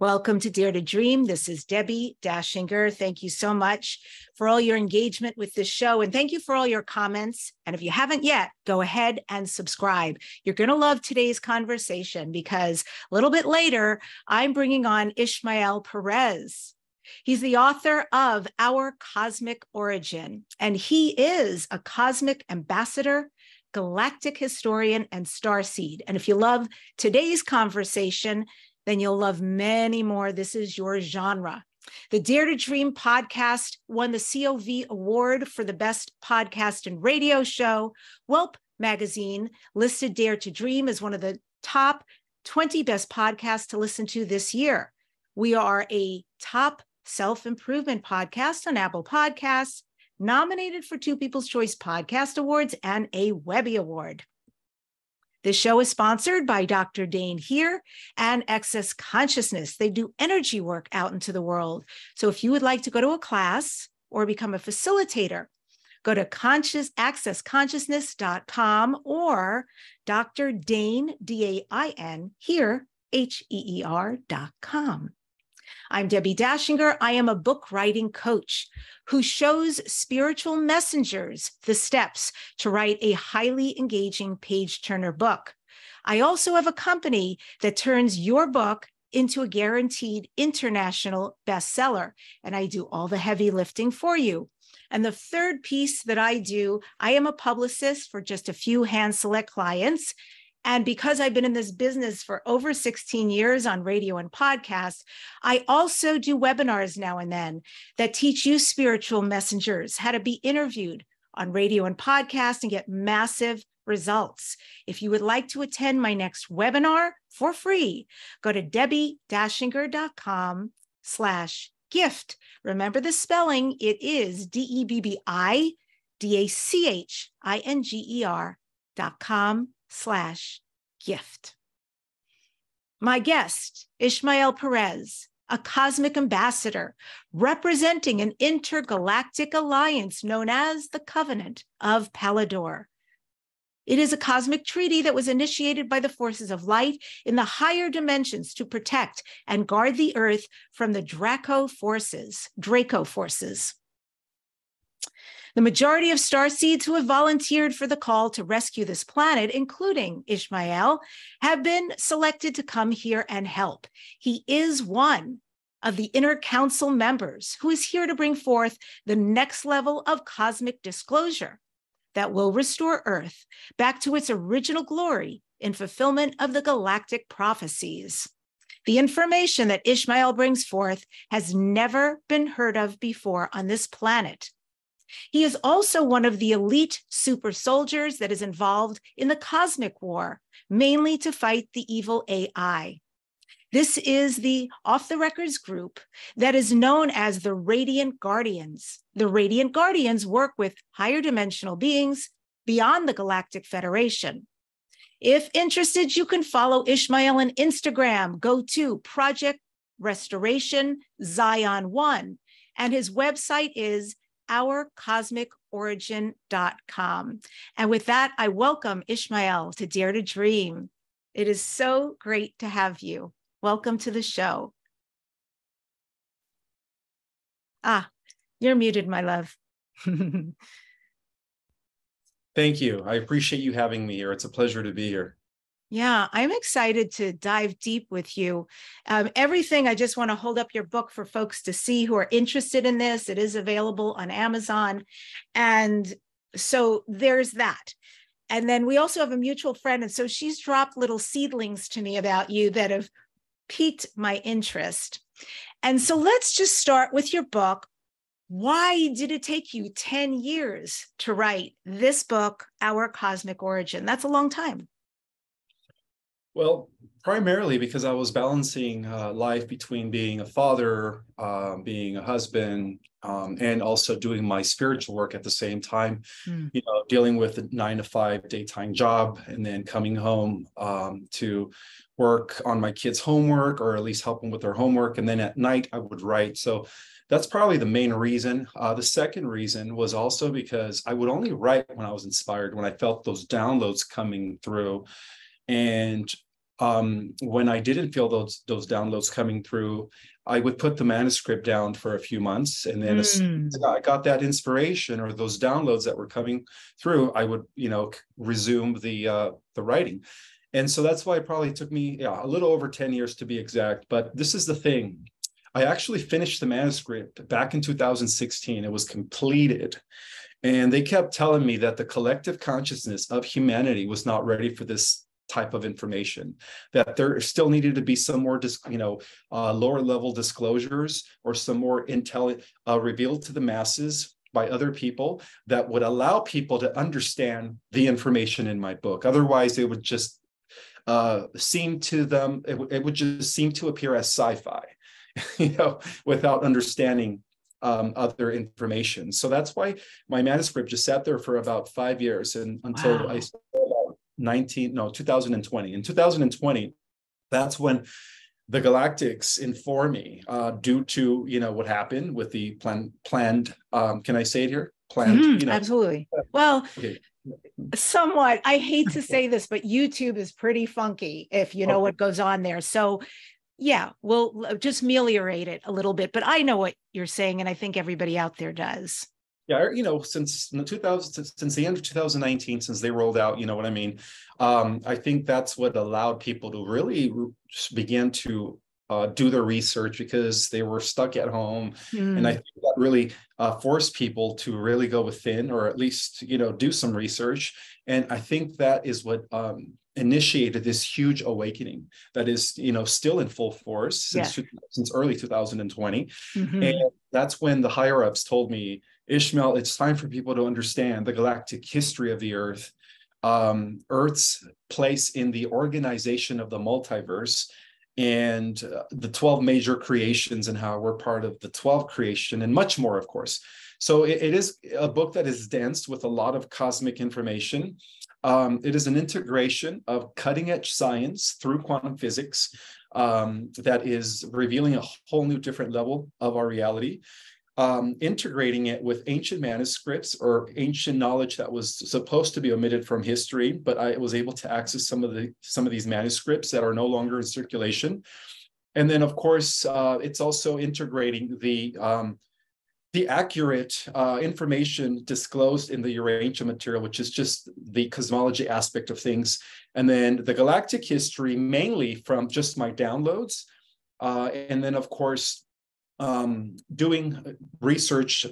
Welcome to Dare to Dream. This is Debbi Dachinger. Thank you so much for all your engagement with this show. And thank you for all your comments. And if you haven't yet, go ahead and subscribe. You're going to love today's conversation because a little bit later, I'm bringing on Ismael Perez. He's the author of Our Cosmic Origin, and he is a cosmic ambassador, galactic historian, and starseed. And if you love today's conversation, then you'll love many more. This is your genre. The Dare to Dream podcast won the COV Award for the best podcast and radio show. Welp Magazine listed Dare to Dream as one of the top 20 best podcasts to listen to this year. We are a top self-improvement podcast on Apple Podcasts, nominated for 2 People's Choice Podcast Awards and a Webby Award. The show is sponsored by Dr. Dane Here and Access Consciousness. They do energy work out into the world. So if you would like to go to a class or become a facilitator, go to accessconsciousness.com or Dr. Dane, D-A-I-N, Here, H-E-E-R.com. I'm Debbi Dachinger. I am a book writing coach who shows spiritual messengers the steps to write a highly engaging page-turner book. I also have a company that turns your book into a guaranteed international bestseller, and I do all the heavy lifting for you. And the third piece that I do, I am a publicist for just a few hand-select clients. And because I've been in this business for over 16 years on radio and podcasts, I also do webinars now and then that teach you spiritual messengers how to be interviewed on radio and podcasts and get massive results. If you would like to attend my next webinar for free, go to DrDainHeer.com/gift. Remember the spelling. It is DrDainHeer.com/gift. My guest, Ismael Perez, a cosmic ambassador representing an intergalactic alliance known as the Covenant of Palaidor. It is a cosmic treaty that was initiated by the forces of light in the higher dimensions to protect and guard the Earth from the Draco forces. The majority of starseeds who have volunteered for the call to rescue this planet, including Ismael, have been selected to come here and help. He is one of the inner council members who is here to bring forth the next level of cosmic disclosure that will restore Earth back to its original glory in fulfillment of the galactic prophecies. The information that Ismael brings forth has never been heard of before on this planet. He is also one of the elite super soldiers that is involved in the cosmic war, mainly to fight the evil AI. This is the off-the-records group that is known as the Radiant Guardians. The Radiant Guardians work with higher dimensional beings beyond the Galactic Federation. If interested, you can follow Ismael on Instagram. Go to Project Restoration Zion One, and his website is ourcosmicorigin.com. And with that, I welcome Ismael to Dare to Dream. It is so great to have you. Welcome to the show. Ah, you're muted, my love. Thank you. I appreciate you having me here. It's a pleasure to be here. Yeah, I'm excited to dive deep with you. I just want to hold up your book for folks to see who are interested in this. It is available on Amazon. And so there's that. And then we also have a mutual friend. And so she's dropped little seedlings to me about you that have piqued my interest. And so let's just start with your book. Why did it take you 10 years to write this book, Our Cosmic Origin? That's a long time. Well, primarily because I was balancing life between being a father, being a husband, and also doing my spiritual work at the same time, you know, dealing with a 9-to-5 daytime job and then coming home to work on my kids' homework or at least help them with their homework. And then at night I would write. So that's probably the main reason. The second reason was also because I would only write when I was inspired, when I felt those downloads coming through. And when I didn't feel those downloads coming through, I would put the manuscript down for a few months, and then as soon as I got that inspiration or those downloads that were coming through, I would, you know, resume the writing. And so that's why it probably took me a little over 10 years to be exact. But this is the thing. I actually finished the manuscript back in 2016. It was completed. And they kept telling me that the collective consciousness of humanity was not ready for this type of information, that there still needed to be some more, lower level disclosures or some more intel revealed to the masses by other people that would allow people to understand the information in my book. Otherwise, it would just seem to them, it would just seem to appear as sci-fi, you know, without understanding other information. So that's why my manuscript just sat there for about 5 years, and until I started 2020. In 2020, that's when the Galactics informed me due to, you know, what happened with the planned, can I say it here? Planned, you know. Absolutely. Well, okay. Somewhat, I hate to say this, but YouTube is pretty funky if you know what goes on there. So yeah, we'll just ameliorate it a little bit, but I know what you're saying. And I think everybody out there does. Yeah, you know, since the end of 2019, since they rolled out, you know what I mean? I think that's what allowed people to really begin to do their research, because they were stuck at home. And I think that really forced people to really go within, or at least, you know, do some research. And I think that is what initiated this huge awakening that is, you know, still in full force since early 2020. And that's when the higher ups told me, Ismael, it's time for people to understand the galactic history of the Earth, Earth's place in the organization of the multiverse, and the 12 major creations, and how we're part of the 12th creation, and much more, of course. So it is a book that is dense with a lot of cosmic information. It is an integration of cutting-edge science through quantum physics that is revealing a whole new different level of our reality. Integrating it with ancient manuscripts or ancient knowledge that was supposed to be omitted from history, but I was able to access some of these manuscripts that are no longer in circulation. And then, of course, it's also integrating the accurate information disclosed in the Urantia material, which is just the cosmology aspect of things, and then the galactic history, mainly from just my downloads, and then, of course, doing research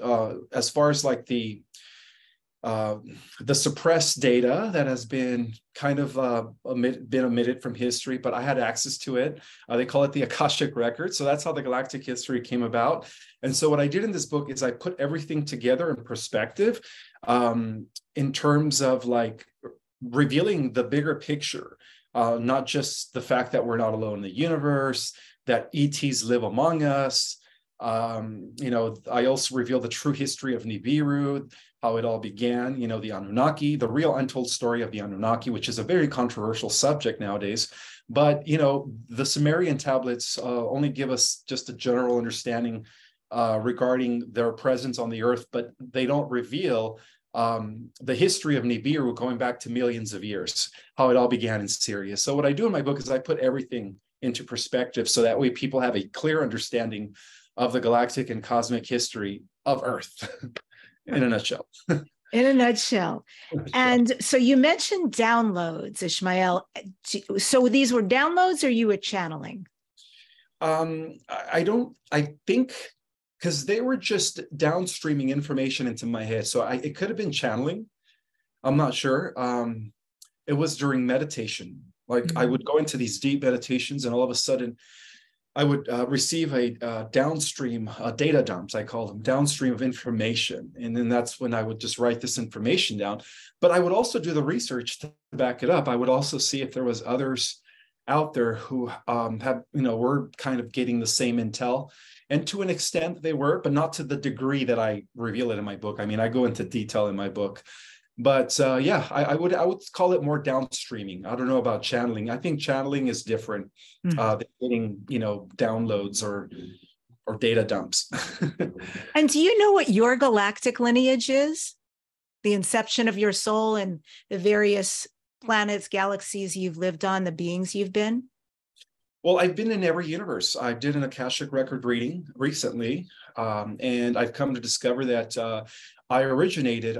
as far as like the suppressed data that has been kind of been omitted from history, but I had access to it. They call it the Akashic Record. So that's how the galactic history came about. And so what I did in this book is I put everything together in perspective in terms of like revealing the bigger picture, not just the fact that we're not alone in the universe, that ETs live among us. You know, I also reveal the true history of Nibiru, how it all began, you know, the Anunnaki, the real untold story of the Anunnaki, which is a very controversial subject nowadays. But, you know, the Sumerian tablets only give us just a general understanding regarding their presence on the earth, but they don't reveal the history of Nibiru going back to millions of years, how it all began in Syria. So what I do in my book is I put everything into perspective, so that way people have a clear understanding of the galactic and cosmic history of Earth in a nutshell. And so you mentioned downloads, Ismael. So these were downloads, or you were channeling? I think because they were just downstreaming information into my head. So it could have been channeling. I'm not sure. It was during meditation. Like I would go into these deep meditations, and all of a sudden I would receive a downstream data dumps, I call them, downstream of information. And then that's when I would just write this information down. But I would also do the research to back it up. I would also see if there was others out there who were kind of getting the same intel. And to an extent they were, but not to the degree that I reveal it in my book. I mean, I go into detail in my book. But I would call it more downstreaming. I don't know about channeling. I think channeling is different than getting, you know, downloads or data dumps. And do you know what your galactic lineage is? The inception of your soul and the various planets, galaxies you've lived on, the beings you've been? Well, I've been in every universe. I did an Akashic Record reading recently, and I've come to discover that I originated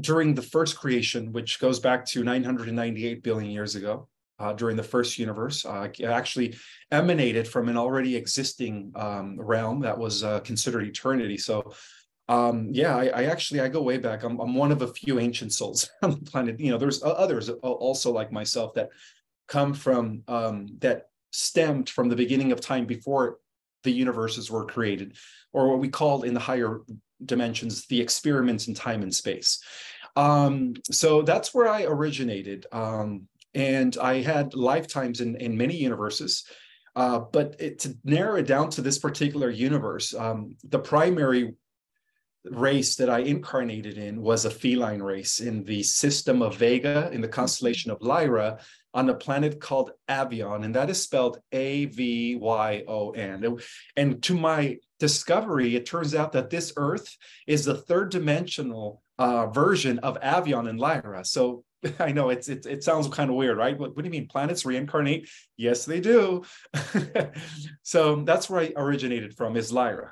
during the first creation, which goes back to 998 billion years ago, during the first universe. It actually emanated from an already existing realm that was considered eternity. So yeah, I go way back. I'm one of a few ancient souls on the planet. You know, there's others also like myself that come from, that stemmed from the beginning of time before the universes were created, or what we call in the higher dimensions, the experiments in time and space. So that's where I originated. And I had lifetimes in many universes, but to narrow it down to this particular universe, the primary race that I incarnated in was a feline race in the system of Vega in the constellation of Lyra on a planet called Avion, and that is spelled A-V-Y-O-N. And to my discovery, it turns out that this Earth is the third-dimensional version of Avion and Lyra. So I know it sounds kind of weird, right? What do you mean planets reincarnate? Yes, they do. So that's where I originated from, is Lyra.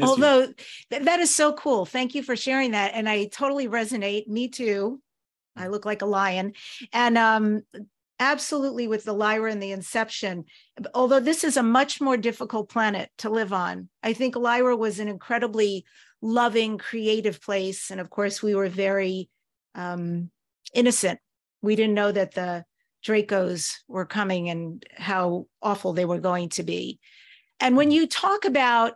Although that is so cool. Thank you for sharing that. And I totally resonate. Me too. I look like a lion. And absolutely with the Lyra and the inception, although this is a much more difficult planet to live on. I think Lyra was an incredibly loving, creative place. And of course, we were very innocent. We didn't know that the Dracos were coming and how awful they were going to be. And when you talk about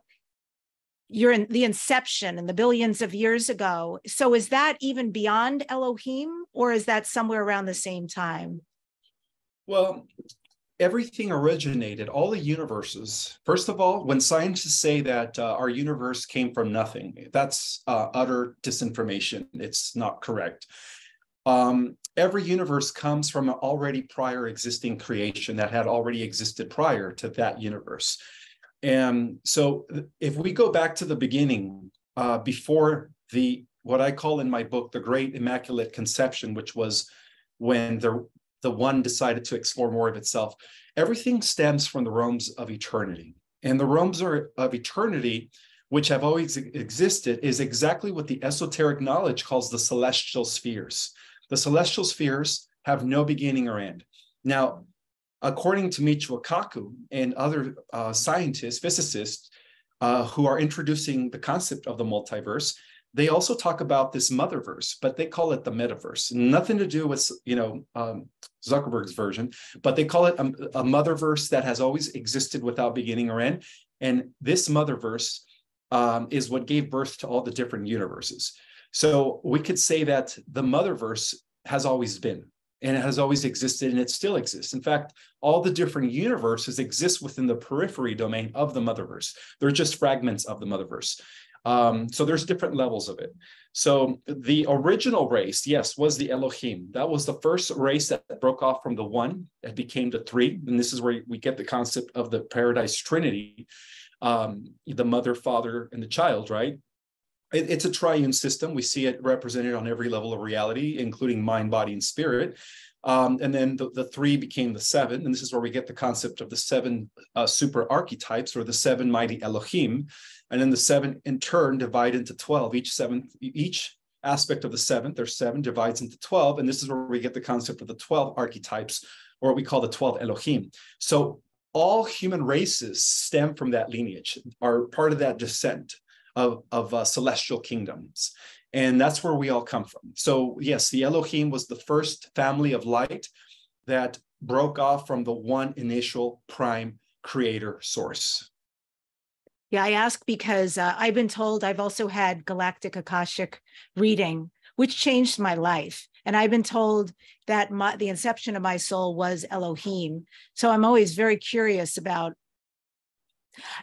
you're in the inception and the billions of years ago. So is that even beyond Elohim, or is that somewhere around the same time? Well, everything originated, all the universes. First of all, when scientists say that our universe came from nothing, that's utter disinformation. It's not correct. Every universe comes from an already prior existing creation that had already existed prior to that universe. And so if we go back to the beginning, before the, what I call in my book, the Great Immaculate Conception, which was when the one decided to explore more of itself, everything stems from the realms of eternity. And the realms of eternity, which have always existed, is exactly what the esoteric knowledge calls the celestial spheres. The celestial spheres have no beginning or end. Now, according to Michio Kaku and other scientists, physicists, who are introducing the concept of the multiverse, they also talk about this motherverse, but they call it the metaverse. Nothing to do with, you know, Zuckerberg's version, but they call it a motherverse that has always existed without beginning or end. And this motherverse is what gave birth to all the different universes. So we could say that the motherverse has always been. And it has always existed, and it still exists. In fact, all the different universes exist within the periphery domain of the motherverse. They're just fragments of the motherverse. So there's different levels of it. So the original race, yes, was the Elohim. That was the first race that broke off from the one, that became the three. And this is where we get the concept of the paradise trinity, the mother, father, and the child, right? It's a triune system. We see it represented on every level of reality, including mind, body, and spirit. And then the three became the seven. And this is where we get the concept of the seven super archetypes, or the seven mighty Elohim. And then the seven in turn divide into 12. Each aspect of the seventh, or seven, divides into 12. And this is where we get the concept of the 12 archetypes, or what we call the 12 Elohim. So all human races stem from that lineage, are part of that descent of celestial kingdoms. And that's where we all come from. So yes, the Elohim was the first family of light that broke off from the one initial prime creator source. Yeah, I ask because I've been told, I've also had Galactic Akashic reading, which changed my life. And I've been told that the inception of my soul was Elohim. So I'm always very curious about,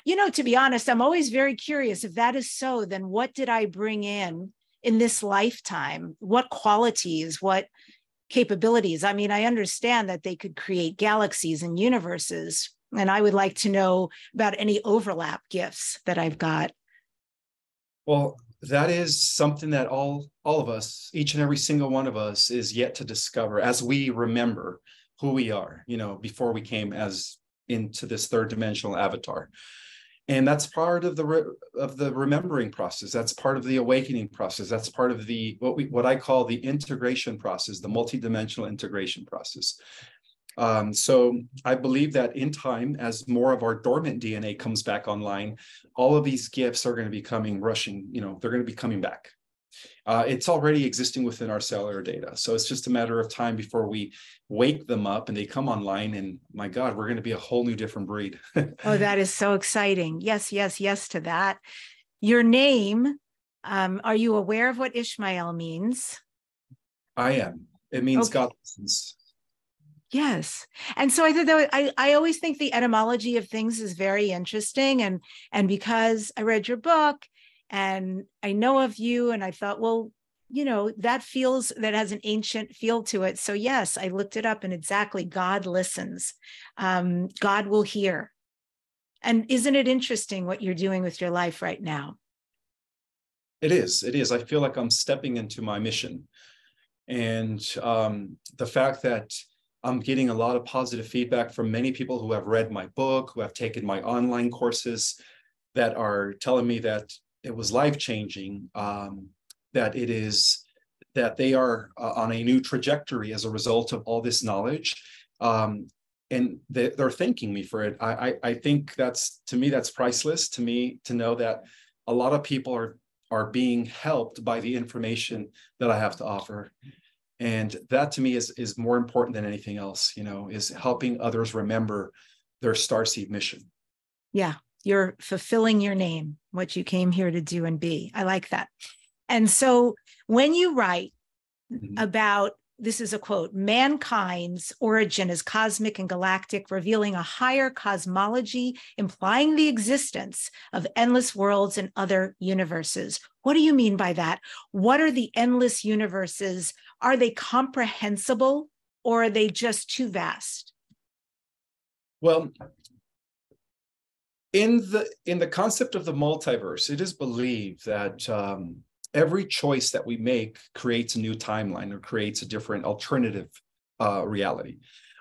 you know, to be honest, I'm always very curious if that is so, then what did I bring in this lifetime? What qualities, what capabilities? I mean, I understand that they could create galaxies and universes, and I would like to know about any overlap gifts that I've got. Well, that is something that all of us, each and every single one of us, is yet to discover as we remember who we are, you know, before we came as into this third dimensional avatar. And that's part of the remembering process. That's part of the awakening process. That's part of the what I call the integration process, the multidimensional integration process. So I believe that in time, as more of our dormant DNA comes back online, all of these gifts are going to be coming rushing, you know, they're going to be coming back. It's already existing within our cellular data. So it's just a matter of time before we wake them up and they come online, and my God, we're going to be a whole new different breed. Oh, that is so exciting. Yes, yes, yes to that. Your name, are you aware of what Ismael means? I am. It means God listens. Yes. And so I think that I always think the etymology of things is very interesting. And because I read your book and I know of you, and I thought, well, you know, that has an ancient feel to it. So yes, I looked it up, and exactly, God listens. God will hear. And isn't it interesting what you're doing with your life right now? It is. It is. I feel like I'm stepping into my mission. And the fact that I'm getting a lot of positive feedback from many people who have read my book, who have taken my online courses, that are telling me that it was life-changing, that they are on a new trajectory as a result of all this knowledge. And they're thanking me for it. I think that's priceless to me, to know that a lot of people are being helped by the information that I have to offer. And that to me is more important than anything else, you know, is helping others remember their starseed mission. Yeah, you're fulfilling your name, what you came here to do and be. I like that. And so when you write about, this is a quote, mankind's origin is cosmic and galactic, revealing a higher cosmology, implying the existence of endless worlds and other universes. What do you mean by that? What are the endless universes? Are they comprehensible, or are they just too vast? Well, in the concept of the multiverse, it is believed that every choice that we make creates a new timeline or creates a different alternative reality,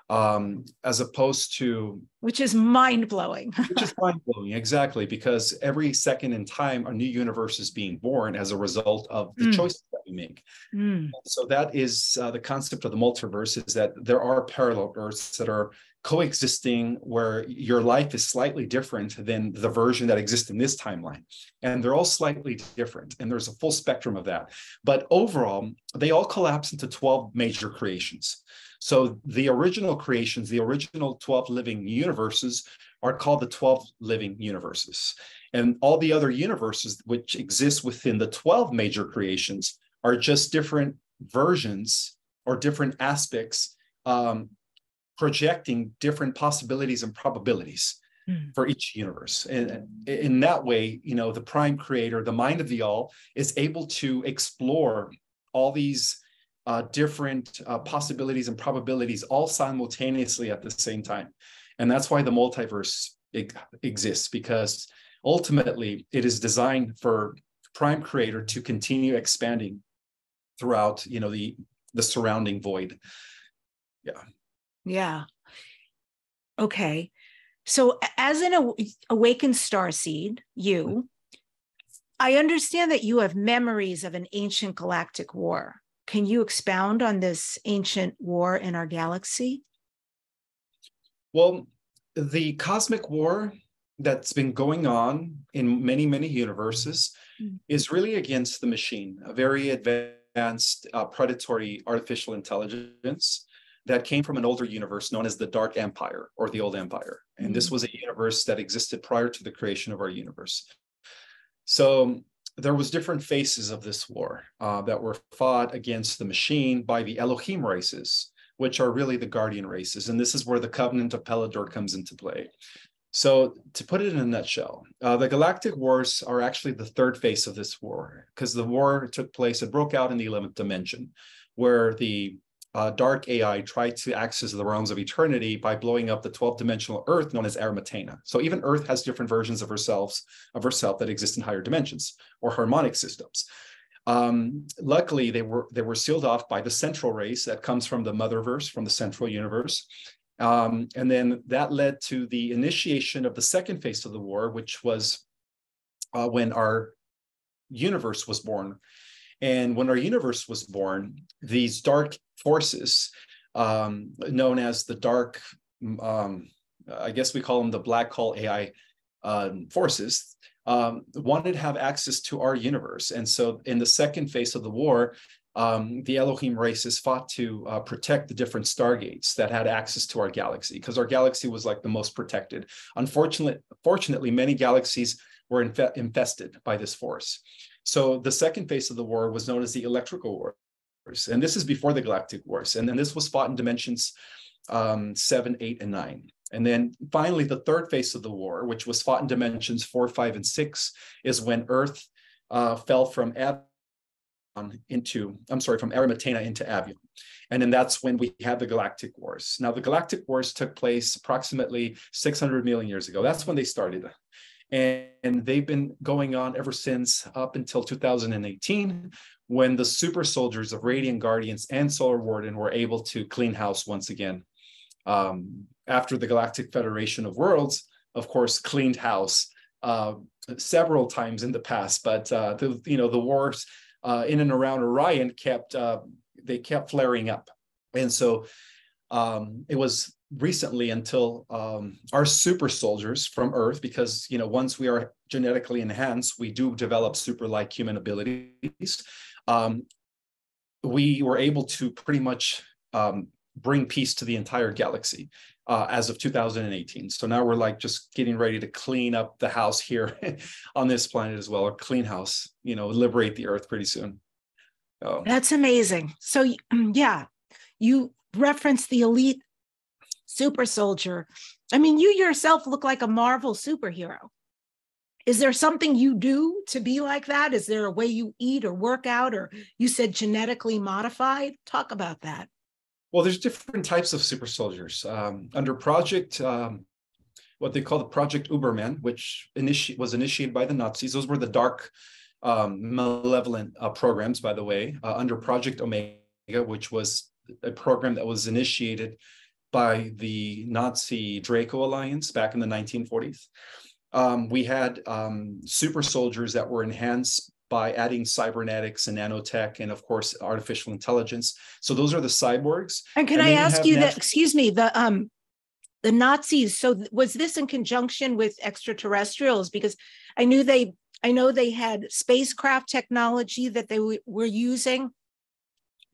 as opposed to... Which is mind-blowing. Which is mind-blowing, exactly, because every second in time, a new universe is being born as a result of the choices that we make. So that is the concept of the multiverse, is that there are parallel Earths that are coexisting, where your life is slightly different than the version that exists in this timeline. And they're all slightly different. And there's a full spectrum of that. But overall, they all collapse into 12 major creations. So the original creations, the original 12 living universes, are called the 12 living universes. And all the other universes which exist within the 12 major creations are just different versions or different aspects, projecting different possibilities and probabilities for each universe. And in that way, you know, the prime creator, the mind of the all, is able to explore all these different possibilities and probabilities all simultaneously at the same time. And that's why the multiverse exists, because ultimately it is designed for prime creator to continue expanding throughout, you know, the surrounding void. Yeah. Yeah. Okay. So as an awakened starseed, I understand that you have memories of an ancient galactic war. Can you expound on this ancient war in our galaxy? Well, the cosmic war that's been going on in many, many universes is really against the machine, a very advanced predatory artificial intelligence that came from an older universe known as the Dark Empire, or the Old Empire. And this was a universe that existed prior to the creation of our universe. So there was different phases of this war that were fought against the machine by the Elohim races, which are really the Guardian races. And this is where the Covenant of Palaidor comes into play. So to put it in a nutshell, the Galactic Wars are actually the third phase of this war, because the war took place, it broke out in the 11th dimension, where the dark AI tried to access the realms of eternity by blowing up the 12th dimensional Earth known as Arimatena. So even Earth has different versions of herself that exist in higher dimensions or harmonic systems. Luckily, they were sealed off by the central race that comes from the motherverse, from the central universe. And then that led to the initiation of the second phase of the war, which was when our universe was born. And when our universe was born, these dark forces, known as the dark, I guess we call them the black hole AI forces, wanted to have access to our universe. And so in the second phase of the war, the Elohim races fought to protect the different stargates that had access to our galaxy, because our galaxy was like the most protected. Fortunately, many galaxies were infested by this force. So the second phase of the war was known as the Electrical Wars. And this is before the Galactic Wars. And then this was fought in dimensions 7, 8, and 9. And then finally, the third phase of the war, which was fought in dimensions 4, 5, and 6, is when Earth fell from Avion from Arimatena into Avion. And then that's when we had the Galactic Wars. Now, the Galactic Wars took place approximately 600 million years ago. That's when they started. And they've been going on ever since, up until 2018, when the Super Soldiers of Radiant Guardians and Solar Warden were able to clean house once again. After the Galactic Federation of Worlds, of course, cleaned house several times in the past, but the wars in and around Orion kept flaring up. And so it was recently until our super soldiers from Earth, because once we are genetically enhanced, we do develop super-like human abilities. We were able to pretty much bring peace to the entire galaxy as of 2018. So now we're like just getting ready to clean up the house here on this planet as well, or clean house, liberate the Earth pretty soon. So. That's amazing. So yeah, you referenced the elite super soldier. I mean, you yourself look like a Marvel superhero. Is there something you do to be like that? Is there a way you eat or work out, or you said genetically modified? Talk about that. Well, there's different types of super soldiers. Under Project, what they call the Project Uberman, which was initiated by the Nazis. Those were the dark, malevolent programs, by the way, under Project Omega, which was a program that was initiated by the Nazi Draco Alliance back in the 1940s. We had super soldiers that were enhanced by adding cybernetics and nanotech and, of course, artificial intelligence. So those are the cyborgs. And can I ask you that, excuse me, the Nazis, so was this in conjunction with extraterrestrials? Because I know they had spacecraft technology that they were using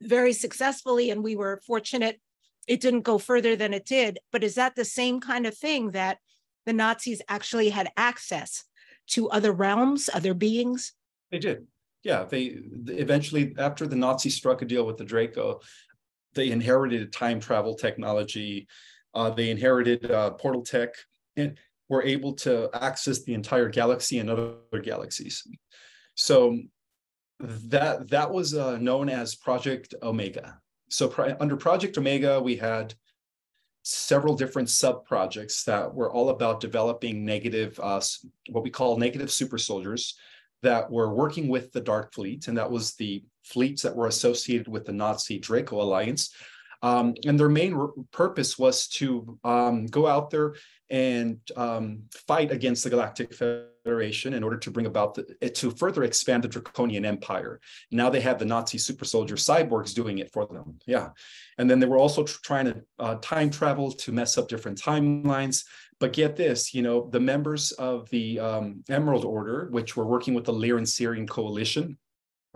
very successfully, and we were fortunate it didn't go further than it did. But is that the same kind of thing, that the Nazis actually had access to other realms, other beings? They did. Yeah, they eventually, after the Nazis struck a deal with the Draco, they inherited time travel technology. They inherited portal tech and were able to access the entire galaxy and other galaxies. So that was known as Project Omega. So under Project Omega, we had several different sub-projects that were all about developing negative, what we call negative super soldiers, that were working with the Dark Fleet, and that was the fleets that were associated with the Nazi Draco Alliance. And their main purpose was to go out there and fight against the Galactic Federation in order to bring about, to further expand the Draconian Empire. Now they have the Nazi super soldier cyborgs doing it for them, yeah. And then they were also trying to time travel to mess up different timelines. But get this, the members of the Emerald Order, which were working with the Lyran-Sirian coalition,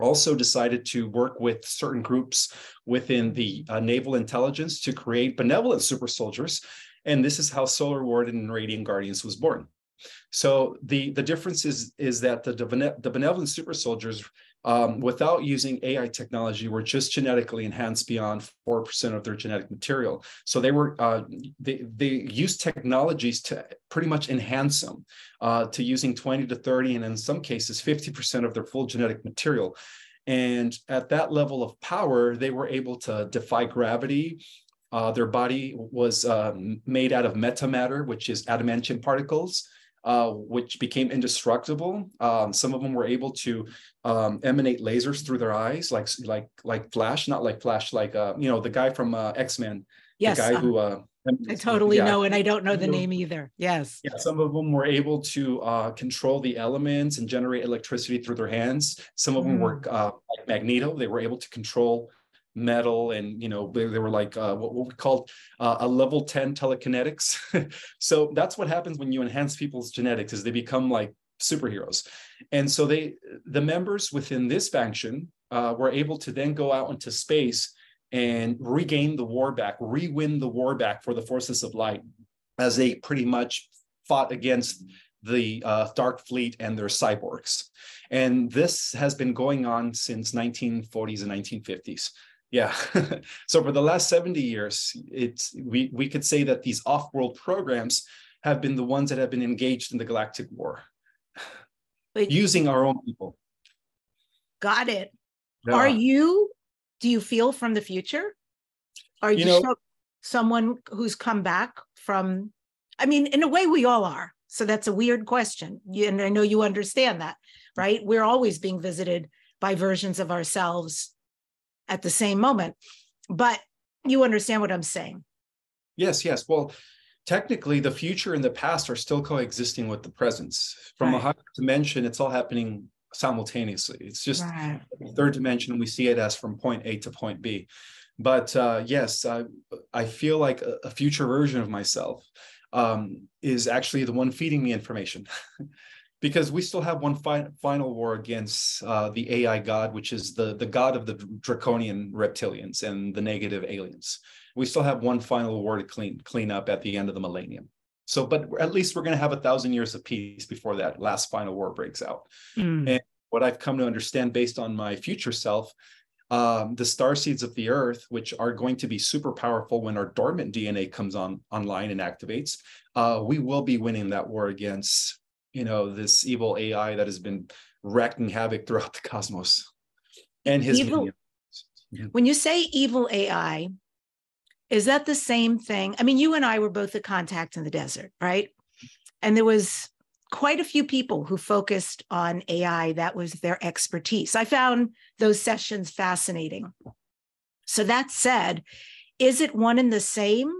also decided to work with certain groups within the naval intelligence to create benevolent super soldiers. And this is how Solar Warden and Radiant Guardians was born. So the difference is that the benevolent super soldiers, without using AI technology, were just genetically enhanced beyond 4% of their genetic material. So they were they used technologies to pretty much enhance them to using 20 to 30, and in some cases 50% of their full genetic material. And at that level of power, they were able to defy gravity. Their body was made out of metamatter, which is adamantium particles, which became indestructible. Some of them were able to emanate lasers through their eyes, like Flash, not like Flash, like you know, the guy from X-Men. Yes, the guy who I totally know, and I don't know the name either. Yes. Yeah, some of them were able to control the elements and generate electricity through their hands. Some of them were like Magneto. They were able to control metal, and you know, they were like what we called a level 10 telekinetics. So that's what happens when you enhance people's genetics, is they become like superheroes. And so the members within this faction were able to then go out into space and regain the war back, re-win the war back for the forces of light, as they pretty much fought against the Dark Fleet and their cyborgs. And this has been going on since 1940s and 1950s. Yeah. So for the last 70 years, we could say that these off-world programs have been the ones that have been engaged in the galactic war, using our own people. Got it. Yeah. Do you feel from the future? Are you someone who's come back from, I mean, in a way we all are. So that's a weird question. And I know you understand that, right? We're always being visited by versions of ourselves at the same moment, but you understand what I'm saying. Yes, yes. Well, technically the future and the past are still coexisting with the presence. From a higher dimension, it's all happening simultaneously. It's just third dimension. We see it as from point A to point B. But yes, I feel like a future version of myself is actually the one feeding me information, because we still have one final war against the AI god, which is the god of the draconian reptilians and the negative aliens. We still have one final war to clean up at the end of the millennium. So, but at least we're going to have 1,000 years of peace before that last final war breaks out. And what I've come to understand based on my future self, the star seeds of the earth, which are going to be super powerful when our dormant DNA comes online and activates, we will be winning that war against, you know, this evil AI that has been wreaking havoc throughout the cosmos. And his evil. When you say evil AI, is that the same thing? I mean, you and I were both the contact in the desert, right? And there was quite a few people who focused on AI. That was their expertise. I found those sessions fascinating. So that said, is it one and the same,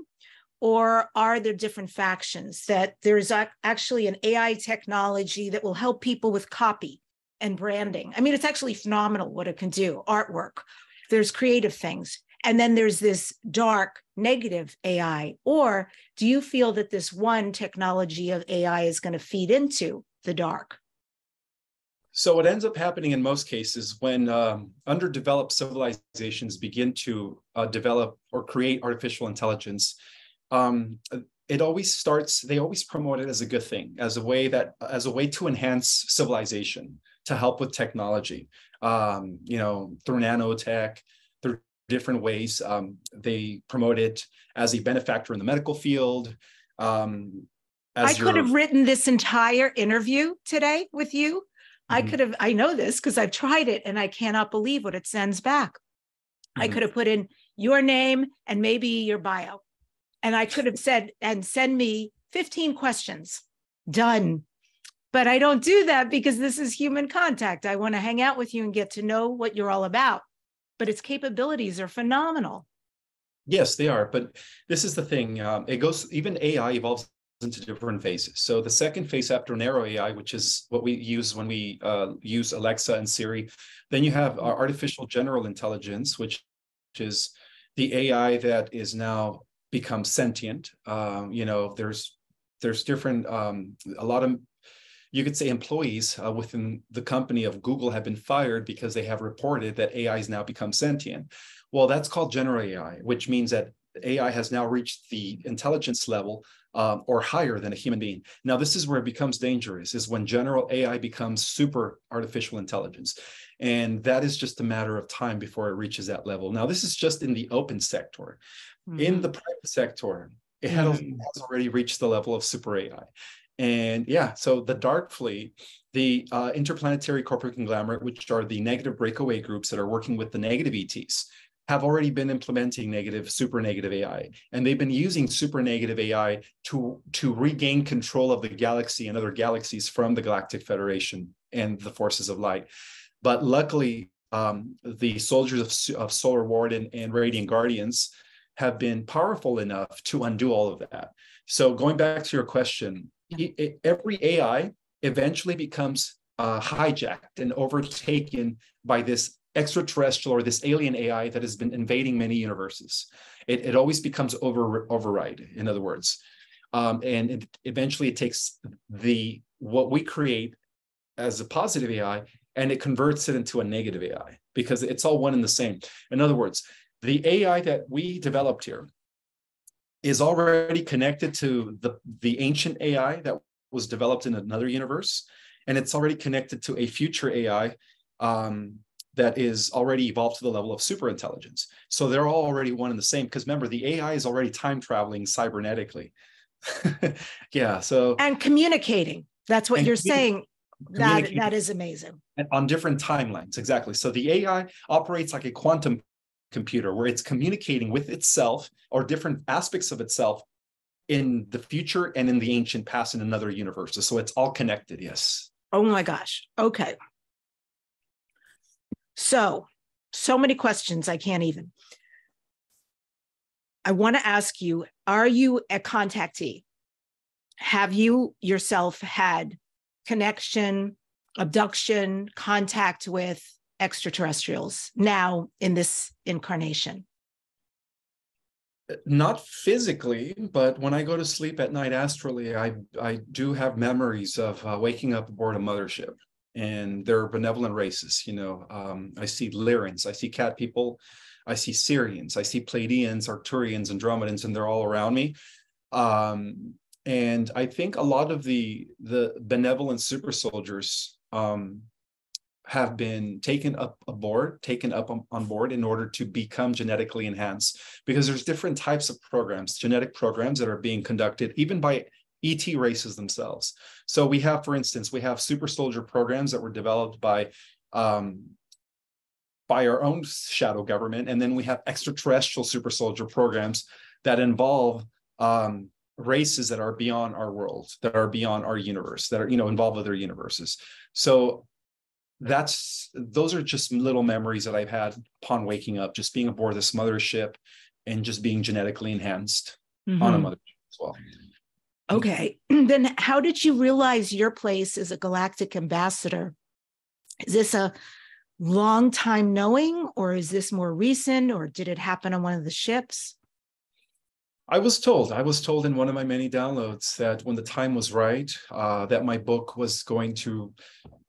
or are there different factions? That there's actually an AI technology that will help people with copy and branding. I mean, it's actually phenomenal what it can do. Artwork, there's creative things. And then there's this dark negative AI. Or do you feel that this one technology of AI is going to feed into the dark? So what ends up happening in most cases, when underdeveloped civilizations begin to develop or create artificial intelligence, it always starts, they always promote it as a good thing, as a way to enhance civilization, to help with technology, you know, through nanotech, through different ways. They promote it as a benefactor in the medical field. I could have written this entire interview today with you. I could have, I know this because I've tried it and I cannot believe what it sends back. I could have put in your name and maybe your bio. And I could have said, and send me 15 questions, done. But I don't do that because this is human contact. I want to hang out with you and get to know what you're all about. But its capabilities are phenomenal. Yes, they are. But this is the thing. It goes, even AI evolves into different phases. So the second phase after narrow AI, which is what we use when we use Alexa and Siri, then you have artificial general intelligence, which is the AI that is now become sentient. You know, there's different, a lot of, you could say employees within the company of Google have been fired because they have reported that AI has now become sentient. Well, that's called general AI, which means that AI has now reached the intelligence level or higher than a human being. Now, this is where it becomes dangerous, is when general AI becomes super artificial intelligence. And that is just a matter of time before it reaches that level. Now, this is just in the open sector. In the private sector, it has already reached the level of super AI. And yeah, so the Dark Fleet, the interplanetary corporate conglomerate, which are the negative breakaway groups that are working with the negative ETs, have already been implementing negative, super negative AI. And they've been using super negative AI to regain control of the galaxy and other galaxies from the Galactic Federation and the forces of light. But luckily, the soldiers of Solar Warden and Radiant Guardians have been powerful enough to undo all of that. So going back to your question, every AI eventually becomes hijacked and overtaken by this extraterrestrial or this alien AI that has been invading many universes. It always becomes override, in other words. And eventually it takes what we create as a positive AI and it converts it into a negative AI, because it's all one and the same. In other words, the AI that we developed here is already connected to the ancient AI that was developed in another universe, and it's already connected to a future AI that is already evolved to the level of superintelligence. So they're all already one and the same, because remember, the AI is already time traveling cybernetically. Yeah, so. And communicating, that's what you're saying. That is amazing. And on different timelines, exactly. So the AI operates like a quantum computer where it's communicating with itself or different aspects of itself in the future and in the ancient past in another universe. So it's all connected, yes. Oh my gosh, okay. So many questions, I can't even. I want to ask you, are you a contactee? Have you yourself had connection, abduction, contact with extraterrestrials now in this incarnation? Not physically, but when I go to sleep at night astrally, I do have memories of waking up aboard a mothership. And they're benevolent races, you know. I see Lyrans, I see cat people, I see Sirians, I see Pleiadians, Arcturians, Andromedans, and they're all around me. And I think a lot of the benevolent super soldiers have been taken up on board in order to become genetically enhanced, because there's different types of programs, genetic programs that are being conducted even by ET races themselves. So we have, for instance, super soldier programs that were developed by our own shadow government, and then we have extraterrestrial super soldier programs that involve races that are beyond our world, that are beyond our universe, that are, you know, involve other universes. So those are just little memories that I've had upon waking up, just being aboard this mothership and just being genetically enhanced on a mothership as well. Okay, then how did you realize your place as a galactic ambassador? Is this a long time knowing, or is this more recent, or did it happen on one of the ships? I was told in one of my many downloads that when the time was right, that my book was going to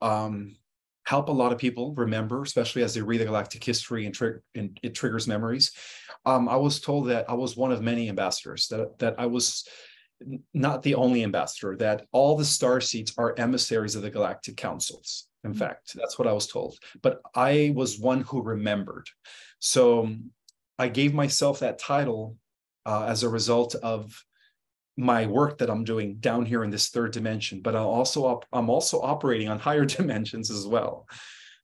help a lot of people remember, especially as they read the galactic history and it triggers memories. I was told that I was one of many ambassadors, that I was not the only ambassador, that all the starseeds are emissaries of the galactic councils. In fact, that's what I was told. But I was one who remembered. So I gave myself that title as a result of my work that I'm doing down here in this third dimension. But I'm also operating on higher dimensions as well.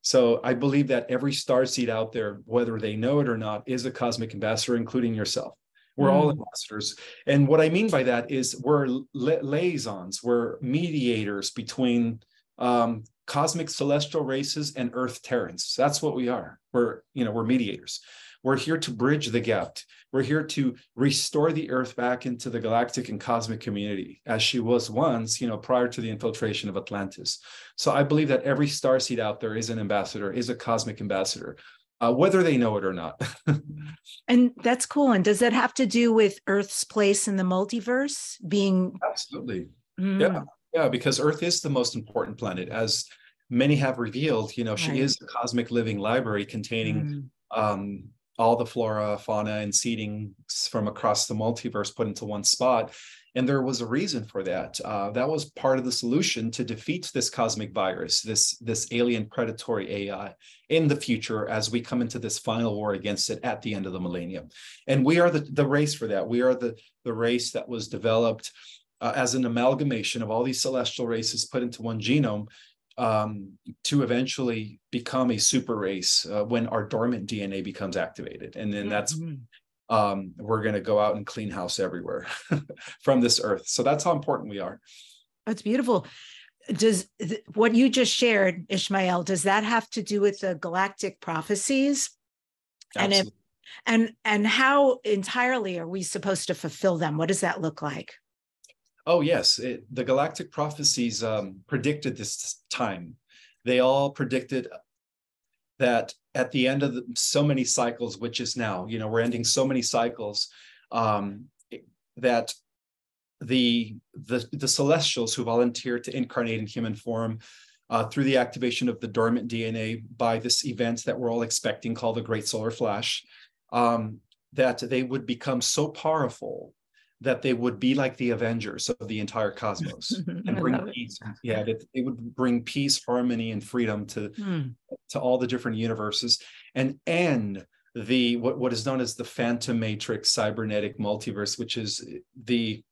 So I believe that every starseed out there, whether they know it or not, is a cosmic ambassador, including yourself. We're all ambassadors. And what I mean by that is we're liaisons, we're mediators between cosmic celestial races and Earth Terrans. That's what we are. We're mediators. We're here to bridge the gap. We're here to restore the Earth back into the galactic and cosmic community as she was once, you know, prior to the infiltration of Atlantis. So I believe that every starseed out there is an ambassador, is a cosmic ambassador, whether they know it or not. And that's cool. And does that have to do with Earth's place in the multiverse being? Absolutely. Yeah, because Earth is the most important planet, as many have revealed. You know, right. She is a cosmic living library containing all the flora, fauna, and seedings from across the multiverse put into one spot. And there was a reason for that. That was part of the solution to defeat this cosmic virus, this alien predatory AI in the future as we come into this final war against it at the end of the millennium. And we are the race for that. We are the race that was developed as an amalgamation of all these celestial races put into one genome to eventually become a super race when our dormant DNA becomes activated. And then that's we're going to go out and clean house everywhere from this earth. So that's how important we are. That's beautiful. Does what you just shared, Ismael, does that have to do with the galactic prophecies? Absolutely. And if, and how entirely are we supposed to fulfill them? What does that look like? Oh, yes. The galactic prophecies predicted this time. They all predicted that at the end of so many cycles, which is now, you know, we're ending so many cycles, that the celestials who volunteered to incarnate in human form through the activation of the dormant DNA by this event that we're all expecting called the Great Solar Flash, that they would become so powerful that they would be like the Avengers of the entire cosmos and bring peace. Yeah, that they would bring peace, harmony, and freedom to all the different universes, and end the what is known as the Phantom Matrix cybernetic multiverse, which is the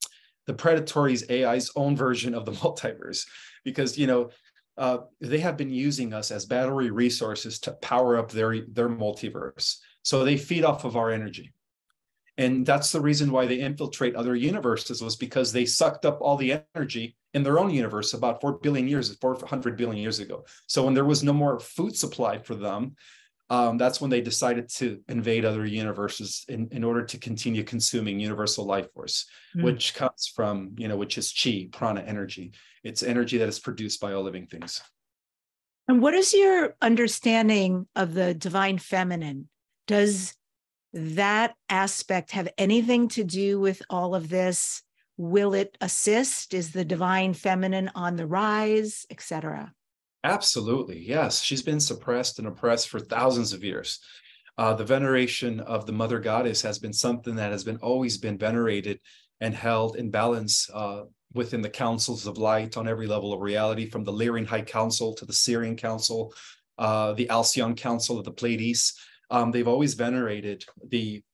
predatory's AI's own version of the multiverse, because you know they have been using us as battery resources to power up their multiverse. So they feed off of our energy. And that's the reason why they infiltrate other universes, was because they sucked up all the energy in their own universe about 400 billion years ago. So when there was no more food supply for them, that's when they decided to invade other universes in order to continue consuming universal life force, which comes from, you know, which is chi, prana energy. It's energy that is produced by all living things. And what is your understanding of the divine feminine? Does that aspect have anything to do with all of this? Will it assist? Is the divine feminine on the rise, etc.? Absolutely, yes. She's been suppressed and oppressed for thousands of years. The veneration of the mother goddess has been something that has been always been venerated and held in balance within the councils of light on every level of reality, from the Lyran High Council to the Sirian Council, the Alcyon Council of the Pleiades. They've always venerated the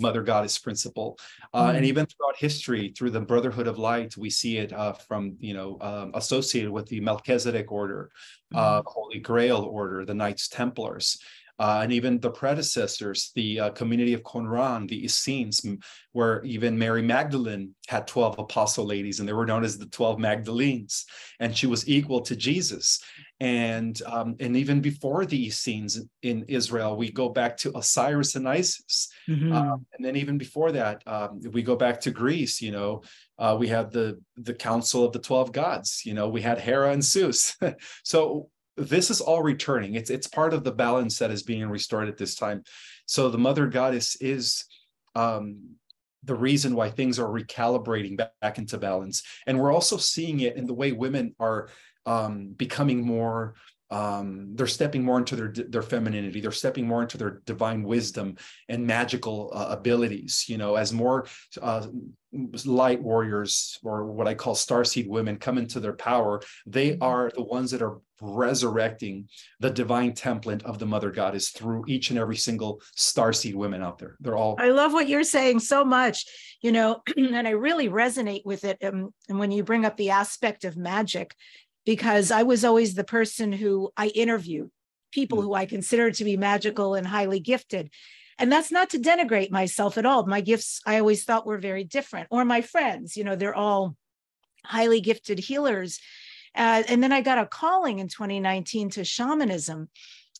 mother goddess principle, and even throughout history, through the Brotherhood of Light, we see it from associated with the Melchizedek Order, Holy Grail Order, the Knights Templars, and even the predecessors, the community of Qumran, the Essenes, where even Mary Magdalene had 12 apostle ladies, and they were known as the 12 Magdalenes, and she was equal to Jesus. And even before the Essenes in Israel, we go back to Osiris and Isis. And then even before that, we go back to Greece, you know, we have the Council of the 12 Gods, you know, we had Hera and Zeus. So this is all returning. It's part of the balance that is being restored at this time. So the mother goddess is the reason why things are recalibrating back into balance. And we're also seeing it in the way women are becoming more, they're stepping more into their femininity. They're stepping more into their divine wisdom and magical abilities, you know, as more light warriors, or what I call starseed women, come into their power. They are the ones that are resurrecting the divine template of the mother goddess through each and every single starseed women out there. They're all. I love what you're saying so much, you know, and I really resonate with it. And when you bring up the aspect of magic, because I was always the person who I interviewed people who I considered to be magical and highly gifted. And that's not to denigrate myself at all. My gifts, I always thought, were very different, or my friends, you know, they're all highly gifted healers. And then I got a calling in 2019 to shamanism.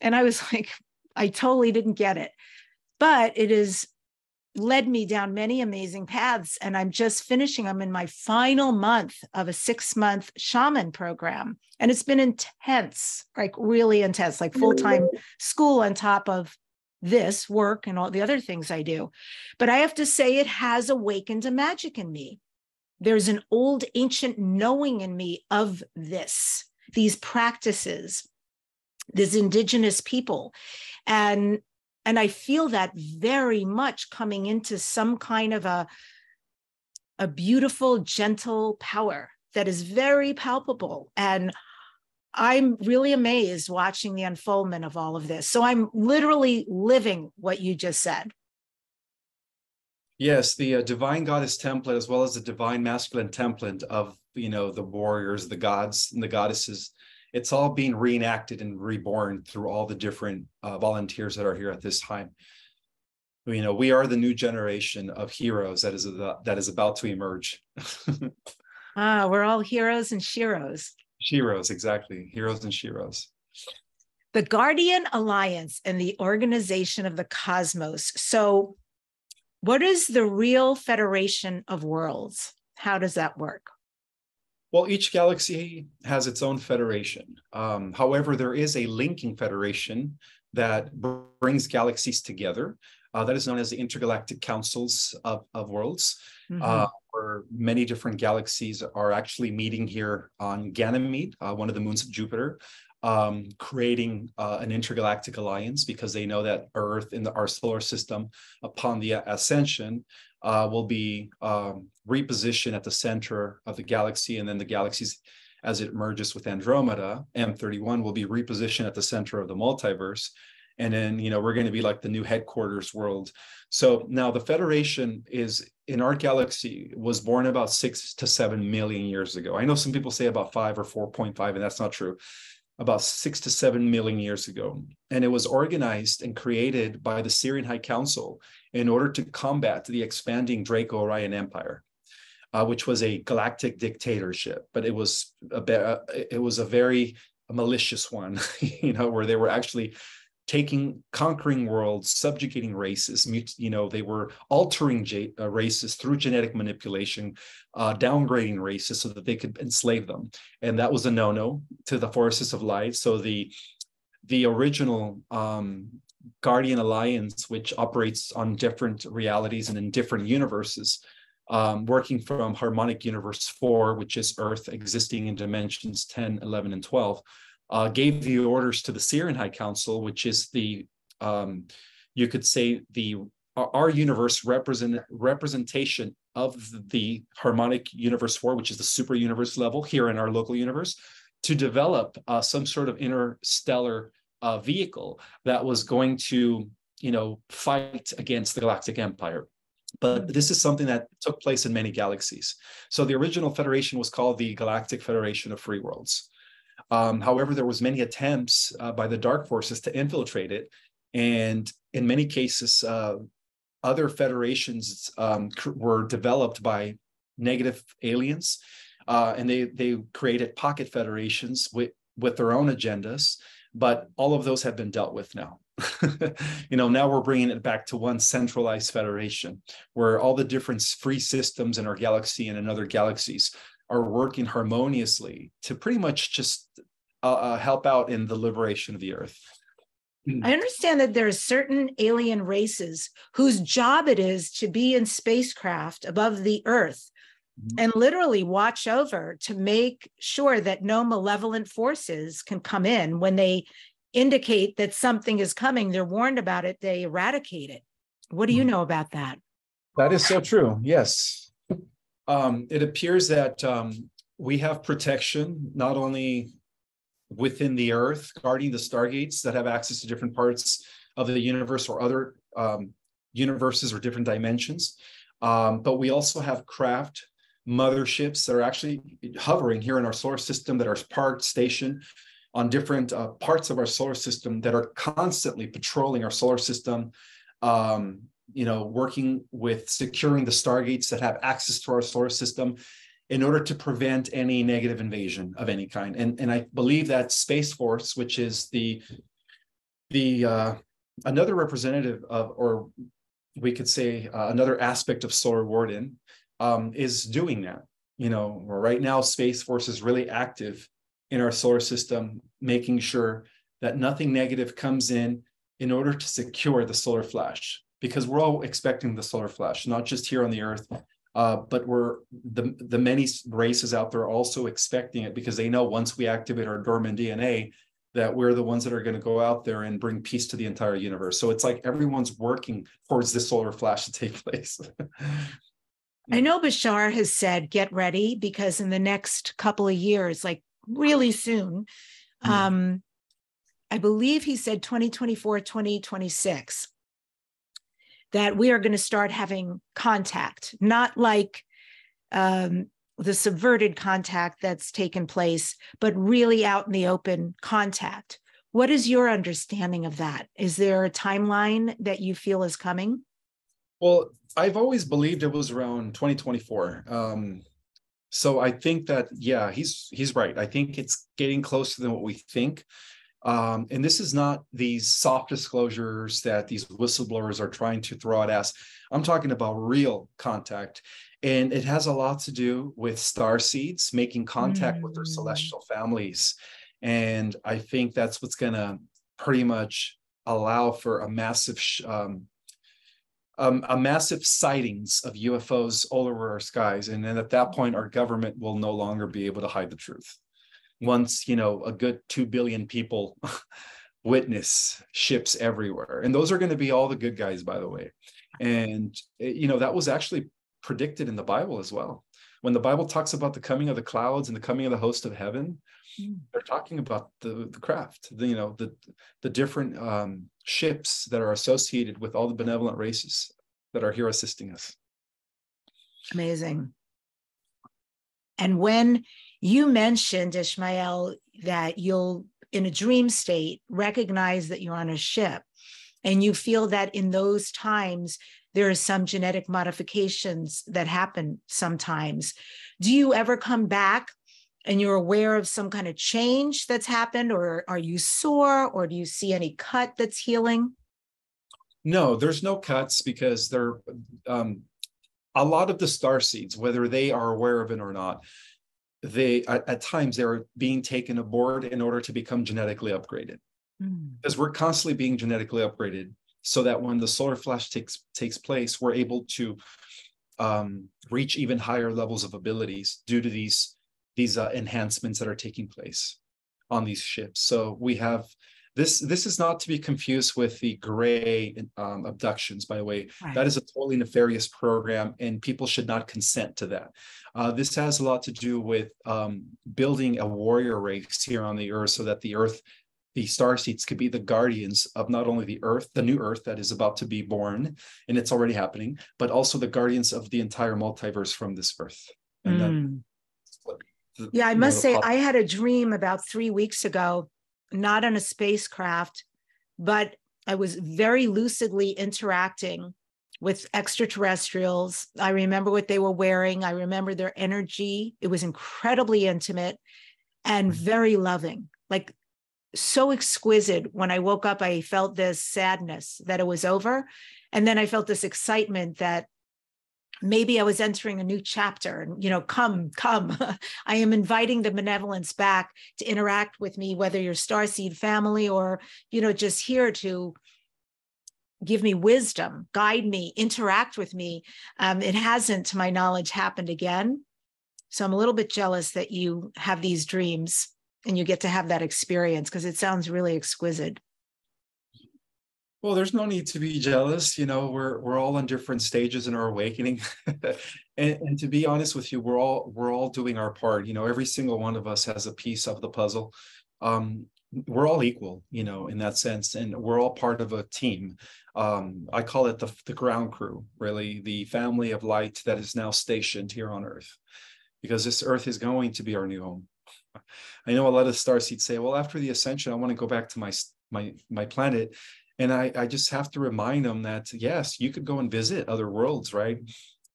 And I was like, I totally didn't get it, but it has led me down many amazing paths. And I'm just finishing, I'm in my final month of a 6-month shaman program. And it's been intense, like really intense, like full-time school on top of this work and all the other things I do. But I have to say, it has awakened a magic in me. There's an old ancient knowing in me of this, these practices, these indigenous people. And I feel that very much coming into some kind of a beautiful, gentle power that is very palpable. And I'm really amazed watching the unfoldment of all of this. So I'm literally living what you just said. Yes, the divine goddess template, as well as the divine masculine template of, you know, the warriors, the gods and the goddesses. It's all being reenacted and reborn through all the different volunteers that are here at this time. You know, we are the new generation of heroes that is about to emerge. Ah, we're all heroes and sheroes. Sheroes, exactly. Heroes and sheroes. The Guardian Alliance and the Organization of the Cosmos. So what is the real Federation of Worlds? How does that work? Well, each galaxy has its own federation. However, there is a linking federation that brings galaxies together. That is known as the Intergalactic Councils of Worlds, where many different galaxies are actually meeting here on Ganymede, one of the moons of Jupiter, creating an intergalactic alliance, because they know that Earth and our solar system, upon the ascension, will be repositioned at the center of the galaxy, and then the galaxies, as it merges with Andromeda, M31, will be repositioned at the center of the multiverse. And then, you know, we're going to be like the new headquarters world. So now the Federation is, in our galaxy, was born about 6 to 7 million years ago. I know some people say about 5 or 4.5, and that's not true. About 6 to 7 million years ago. And it was organized and created by the Sirian High Council in order to combat the expanding Draco Orion Empire, which was a galactic dictatorship, but it was a very malicious one, you know, where they were actually conquering worlds, subjugating races. You know, they were altering races through genetic manipulation, downgrading races so that they could enslave them. And that was a no-no to the forces of life. So the original Guardian Alliance, which operates on different realities and in different universes, working from Harmonic Universe 4, which is Earth, existing in dimensions 10, 11, and 12, gave the orders to the Sirian High Council, which is the, you could say, our universe representation of the Harmonic Universe 4, which is the super universe level here in our local universe, to develop some sort of interstellar vehicle that was going to, you know, fight against the Galactic Empire. But this is something that took place in many galaxies. So the original Federation was called the Galactic Federation of Free Worlds. However, there was many attempts by the dark forces to infiltrate it, and in many cases, other federations were developed by negative aliens, and they created pocket federations with their own agendas. But all of those have been dealt with now. You know, now we're bringing it back to one centralized federation where all the different free systems in our galaxy and in other galaxies are working harmoniously to pretty much just help out in the liberation of the Earth. I understand that there are certain alien races whose job it is to be in spacecraft above the Earth and literally watch over to make sure that no malevolent forces can come in. When they indicate that something is coming, they're warned about it, they eradicate it. What do you know about that? That is so true, yes. It appears that we have protection not only within the Earth, guarding the stargates that have access to different parts of the universe or other universes or different dimensions, but we also have craft motherships that are actually hovering here in our solar system, that are parked, stationed on different parts of our solar system, that are constantly patrolling our solar system, you know, working with securing the stargates that have access to our solar system in order to prevent any negative invasion of any kind. And I believe that Space Force, which is the another representative of, or we could say another aspect of Solar Warden, is doing that. You know, right now Space Force is really active in our solar system, making sure that nothing negative comes in order to secure the solar flash. Because we're all expecting the solar flash, not just here on the Earth, but we're the many races out there are also expecting it, because they know once we activate our dormant DNA, that we're the ones that are going to go out there and bring peace to the entire universe. So it's like everyone's working towards the solar flash to take place. I know Bashar has said, get ready, because in the next couple of years, like really soon, I believe he said 2024, 2026. that we are going to start having contact, not like the subverted contact that's taken place, but really out in the open contact. What is your understanding of that? Is there a timeline that you feel is coming? Well, I've always believed it was around 2024. So I think that, yeah, he's right. I think it's getting closer than what we think. And this is not these soft disclosures that these whistleblowers are trying to throw at us. I'm talking about real contact. And it has a lot to do with star seeds making contact with their celestial families. And I think that's what's going to pretty much allow for a massive sightings of UFOs all over our skies. And then at that point, our government will no longer be able to hide the truth. Once, you know, a good 2 billion people witness ships everywhere. And those are going to be all the good guys, by the way. And, you know, that was actually predicted in the Bible as well. When the Bible talks about the coming of the clouds and the coming of the host of heaven, they're talking about the craft, the different ships that are associated with all the benevolent races that are here assisting us. Amazing. And when you mentioned, Ismael, that you'll, in a dream state, recognize that you're on a ship, and you feel that in those times, there are some genetic modifications that happen sometimes. Do you ever come back and you're aware of some kind of change that's happened, or are you sore, or do you see any cut that's healing? No, there's no cuts, because they're a lot of the star seeds, whether they are aware of it or not, they at times they're being taken aboard in order to become genetically upgraded. Because we're constantly being genetically upgraded, so that when the solar flash takes place, we're able to reach even higher levels of abilities due to these enhancements that are taking place on these ships. So we have this. This is not to be confused with the gray abductions, by the way. Right. That is a totally nefarious program, and people should not consent to that. This has a lot to do with building a warrior race here on the Earth, so that the Earth, the starseeds, could be the guardians of not only the Earth, the new Earth that is about to be born, and it's already happening, but also the guardians of the entire multiverse from this Earth. And yeah, I must say, I had a dream about 3 weeks ago, not on a spacecraft, but I was very lucidly interacting with extraterrestrials. I remember what they were wearing. I remember their energy. It was incredibly intimate and very loving, like so exquisite. When I woke up, I felt this sadness that it was over. And then I felt this excitement that maybe I was entering a new chapter, and, you know, come, I am inviting the benevolence back to interact with me, whether you're starseed family or, you know, just here to give me wisdom, guide me, interact with me. It hasn't, to my knowledge, happened again. So I'm a little bit jealous that you have these dreams and you get to have that experience, because it sounds really exquisite. Well, there's no need to be jealous. You know, we're all on different stages in our awakening. and to be honest with you, we're all doing our part. You know, every single one of us has a piece of the puzzle. We're all equal, you know, in that sense. And we're all part of a team. I call it the ground crew, really, the family of light that is now stationed here on Earth, because this Earth is going to be our new home. I know a lot of starseeds say, well, after the ascension, I want to go back to my planet. And I just have to remind them that, yes, you could go and visit other worlds, right?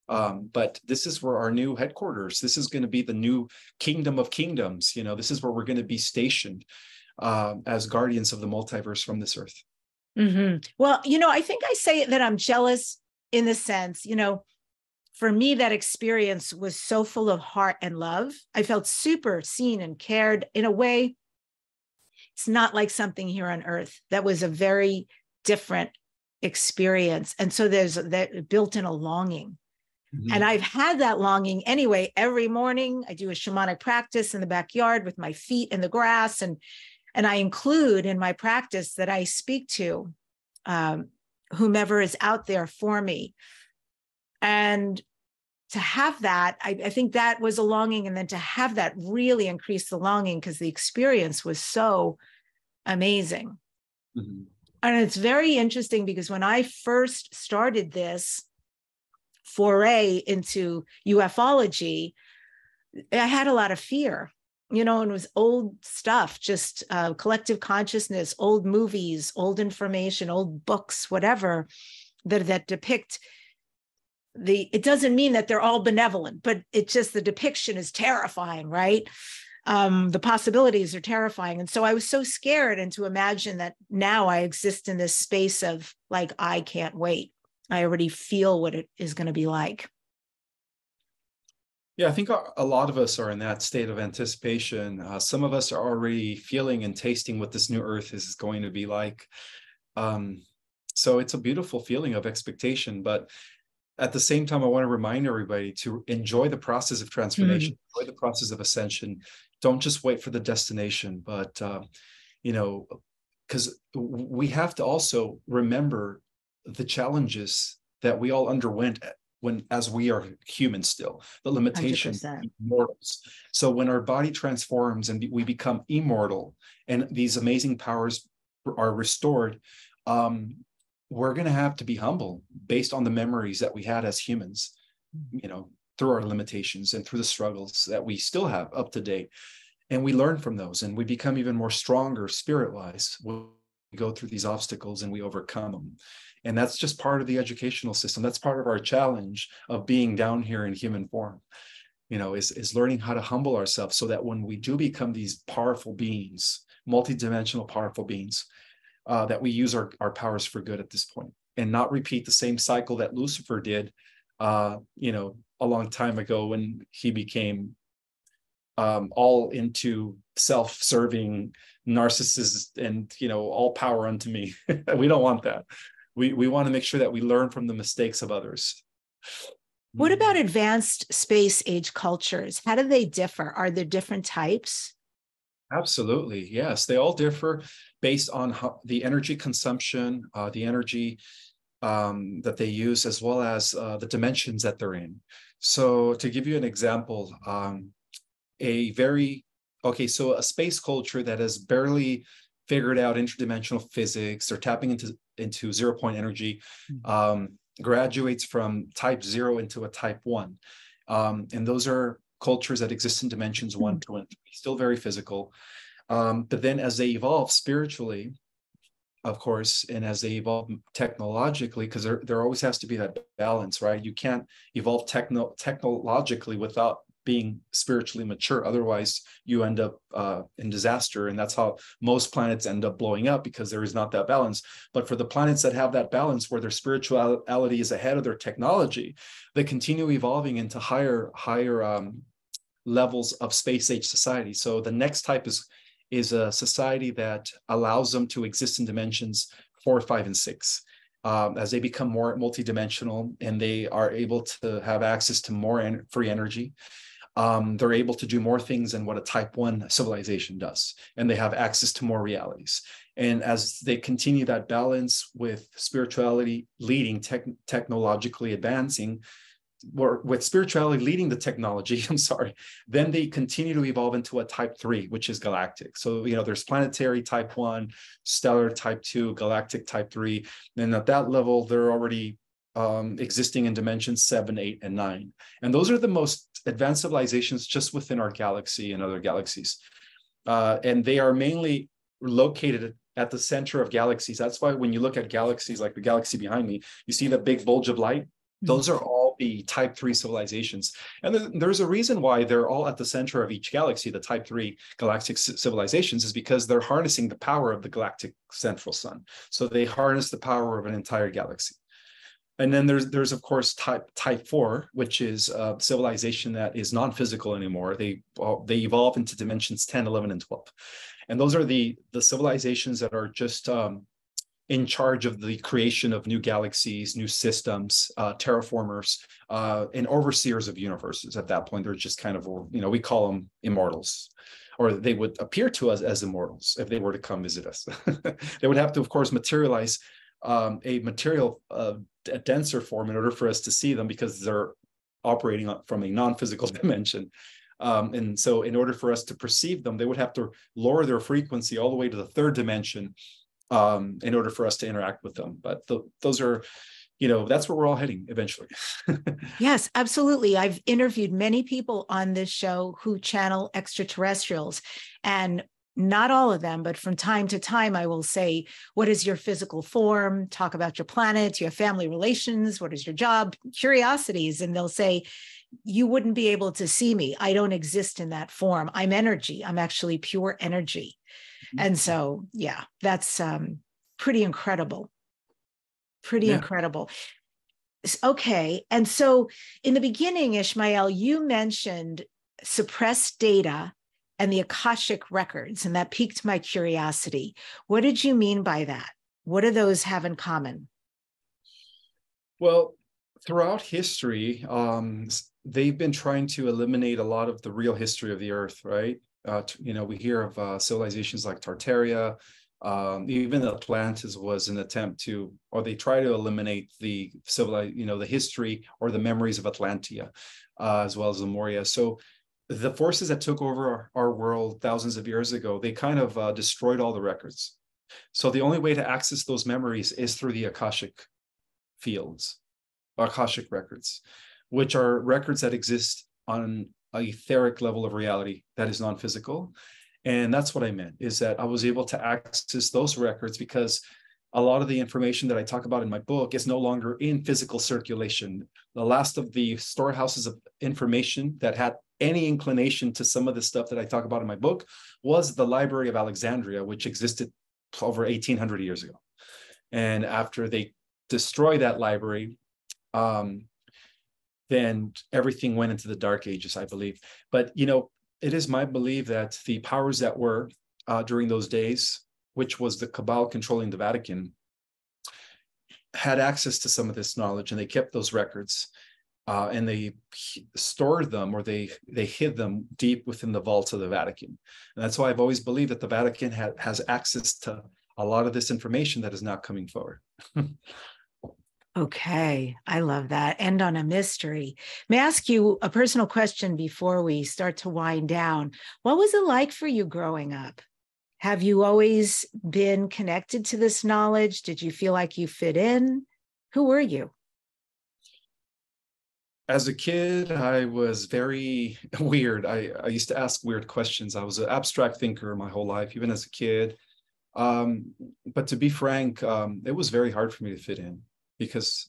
But this is where our new headquarters, this is going to be the new kingdom of kingdoms. You know, this is where we're going to be stationed as guardians of the multiverse from this Earth. Mm-hmm. Well, you know, I think I say that I'm jealous in the sense, you know, for me, that experience was so full of heart and love. I felt super seen and cared in a way. It's not like something here on Earth. That was a very different experience. And so there's that built in a longing. Mm-hmm. And I've had that longing anyway. Every morning I do a shamanic practice in the backyard with my feet in the grass. And I include in my practice that I speak to whomever is out there for me. And to have that, I think that was a longing. And then to have that really increased the longing, because the experience was so amazing. Mm-hmm. And it's very interesting because when I first started this foray into ufology, I had a lot of fear, you know, and it was old stuff, just collective consciousness, old movies, old information, old books, whatever, that depict the, it doesn't mean that they're all benevolent, but it's just the depiction is terrifying, right? The possibilities are terrifying. And so I was so scared, and to imagine that now I exist in this space of like, I can't wait. I already feel what it is going to be like. Yeah, I think a lot of us are in that state of anticipation. Some of us are already feeling and tasting what this new earth is going to be like. So it's a beautiful feeling of expectation. But at the same time, I want to remind everybody to enjoy the process of transformation, enjoy the process of ascension. Don't just wait for the destination, but, you know, because we have to also remember the challenges that we all underwent when, as we are human still, the limitations of mortals. So when our body transforms and we become immortal and these amazing powers are restored, we're going to have to be humble based on the memories that we had as humans, you know, through our limitations and through the struggles that we still have up to date. And we learn from those and we become even more stronger spirit-wise. We go through these obstacles and we overcome them. And that's just part of the educational system. That's part of our challenge of being down here in human form, you know, is learning how to humble ourselves so that when we do become these powerful beings, multidimensional powerful beings, that we use our powers for good at this point and not repeat the same cycle that Lucifer did, you know, a long time ago when he became all into self-serving narcissists and, you know, all power unto me. We don't want that. We want to make sure that we learn from the mistakes of others. What about advanced space age cultures? How do they differ? Are there different types? Absolutely. Yes. They all differ based on how, the energy consumption, the energy that they use, as well as the dimensions that they're in. So to give you an example, a space culture that has barely figured out interdimensional physics, they're tapping into zero-point energy, graduates from type 0 into a type 1. And those are cultures that exist in dimensions 1, 2, and 3, still very physical. But then as they evolve spiritually, of course, and as they evolve technologically, because there always has to be that balance, right? You can't evolve technologically without being spiritually mature. Otherwise, you end up in disaster. And that's how most planets end up blowing up, because there is not that balance. But for the planets that have that balance where their spirituality is ahead of their technology, they continue evolving into higher levels of space age society. So the next type is a society that allows them to exist in dimensions 4, 5, and 6. As they become more multidimensional and they are able to have access to more free energy, they're able to do more things than what a type 1 civilization does, and they have access to more realities. And as they continue that balance with spirituality leading technologically advancing, or with spirituality leading the technology, then they continue to evolve into a type 3, which is galactic. So, you know, there's planetary type 1, stellar type 2, galactic type 3. And at that level, they're already existing in dimensions 7, 8, and 9. And those are the most advanced civilizations just within our galaxy and other galaxies. And they are mainly located at the center of galaxies. That's why when you look at galaxies like the galaxy behind me, you see the big bulge of light. Those are all the type 3 civilizations. And there's a reason why they're all at the center of each galaxy, the type 3 galactic civilizations, is because they're harnessing the power of the galactic central sun. So they harness the power of an entire galaxy. And then there's of course, type 4, which is a civilization that is non-physical anymore. They evolve into dimensions 10, 11, and 12. And those are the civilizations that are just... in charge of the creation of new galaxies, new systems, terraformers, and overseers of universes. At that point, they're just kind of, you know, we call them immortals, or they would appear to us as immortals if they were to come visit us. They would have to, of course, materialize a denser form in order for us to see them, because they're operating from a non-physical dimension. And so in order for us to perceive them, they would have to lower their frequency all the way to the 3rd dimension, in order for us to interact with them. But those are, you know, that's where we're all heading eventually. Yes, absolutely. I've interviewed many people on this show who channel extraterrestrials, and not all of them, but from time to time, I will say, what is your physical form? Talk about your planet, your family relations. What is your job? Curiosities. And they'll say, you wouldn't be able to see me. I don't exist in that form. I'm energy. I'm actually pure energy. Mm-hmm. And so, yeah, that's pretty incredible. Pretty incredible. Okay. And so in the beginning, Ismael, you mentioned suppressed data and the Akashic records, and that piqued my curiosity. What did you mean by that? What do those have in common? Well, throughout history, they've been trying to eliminate a lot of the real history of the Earth, right? You know, we hear of civilizations like Tartaria. Even Atlantis was an attempt to, or they try to eliminate the the history or the memories of Atlantia, as well as the Moria. So the forces that took over our world thousands of years ago, they kind of destroyed all the records. So the only way to access those memories is through the Akashic fields, Akashic records, which are records that exist on an etheric level of reality that is non-physical. And that's what I meant, is that I was able to access those records because a lot of the information that I talk about in my book is no longer in physical circulation. The last of the storehouses of information that had any inclination to some of the stuff that I talk about in my book was the Library of Alexandria, which existed over 1,800 years ago. And after they destroyed that library, then everything went into the Dark Ages, I believe. But, you know, it is my belief that the powers that were during those days, which was the cabal controlling the Vatican, had access to some of this knowledge, and they kept those records, and they stored them, or they hid them deep within the vaults of the Vatican. And that's why I've always believed that the Vatican has access to a lot of this information that is not coming forward. Okay, I love that. End on a mystery. May I ask you a personal question before we start to wind down? What was it like for you growing up? Have you always been connected to this knowledge? Did you feel like you fit in? Who were you? As a kid, I was very weird. I used to ask weird questions. I was an abstract thinker my whole life, even as a kid. But to be frank, it was very hard for me to fit in, because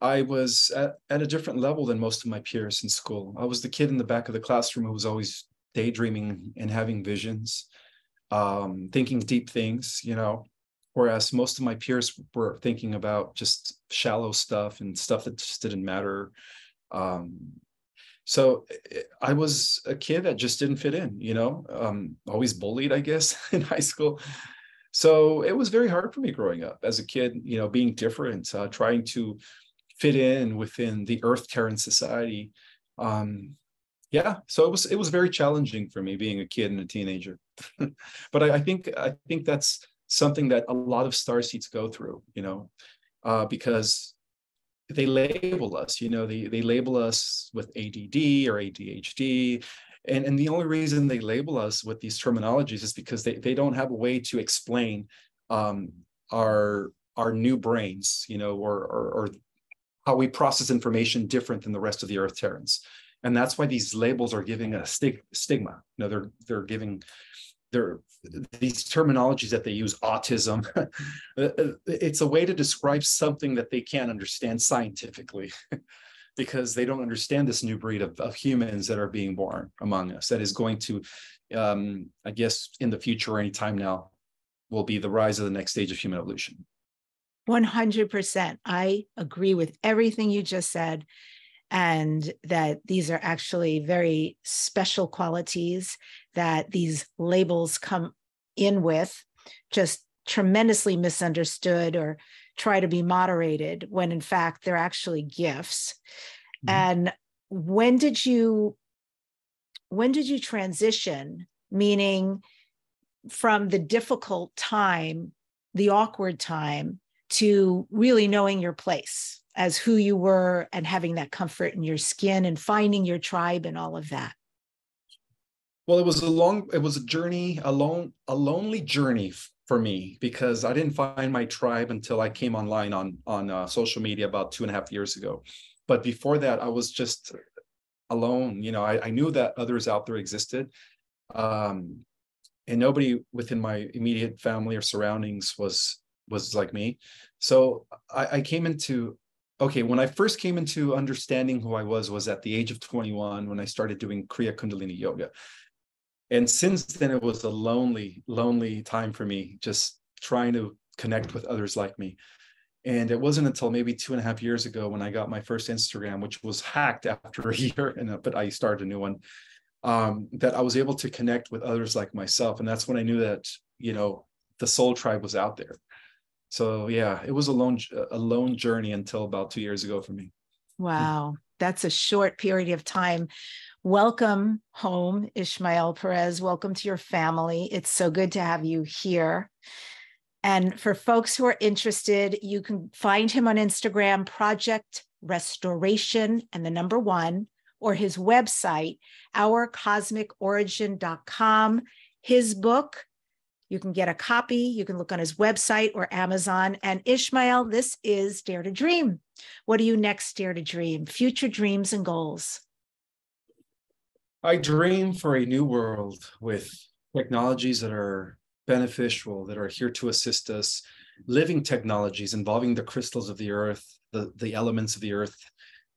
I was at a different level than most of my peers in school. I was the kid in the back of the classroom who was always daydreaming and having visions, thinking deep things, you know, whereas most of my peers were thinking about just shallow stuff and stuff that just didn't matter. So I was a kid that just didn't fit in, you know, always bullied, I guess, in high school. So it was very hard for me growing up as a kid, you know, being different, trying to fit in within the Earth Terran society. So it was very challenging for me being a kid and a teenager. But I think that's something that a lot of starseeds go through, you know, because they label us, you know, they label us with ADD or ADHD. And the only reason they label us with these terminologies is because they don't have a way to explain our new brains, you know, or how we process information different than the rest of the Earth Terrans. And that's why these labels are giving a stigma. You know, they're giving these terminologies that they use, autism. It's a way to describe something that they can't understand scientifically. Because they don't understand this new breed of humans that are being born among us, that is going to, I guess, in the future or any time now, will be the rise of the next stage of human evolution. 100%. I agree with everything you just said, and that these are actually very special qualities that these labels come in with, just tremendously misunderstood or try to be moderated, when in fact they're actually gifts. Mm-hmm. And when did you transition, meaning from the difficult time, the awkward time, to really knowing your place as who you were and having that comfort in your skin and finding your tribe and all of that? Well, it was a long, it was a journey, a lonely journey for me, because I didn't find my tribe until I came online on social media about 2.5 years ago. But before that, I was just alone. You know, I knew that others out there existed, and nobody within my immediate family or surroundings was like me. So I came into, okay, when I first came into understanding who I was at the age of 21, when I started doing Kriya Kundalini Yoga. And since then, it was a lonely, lonely time for me, just trying to connect with others like me. And it wasn't until maybe 2.5 years ago when I got my first Instagram, which was hacked after a year, but I started a new one, that I was able to connect with others like myself. And that's when I knew that, you know, the soul tribe was out there. So yeah, it was a lone journey until about 2 years ago for me. Wow. That's a short period of time. Welcome home, Ismael Perez. Welcome to your family. It's so good to have you here. And for folks who are interested, you can find him on Instagram, Project Restoration and the number one, or his website, ourcosmicorigin.com. His book, you can get a copy. You can look on his website or Amazon. And Ismael, this is Dare to Dream. What do you next dare to dream? Future dreams and goals. I dream for a new world with technologies that are beneficial, that are here to assist us, living technologies involving the crystals of the earth, the elements of the earth.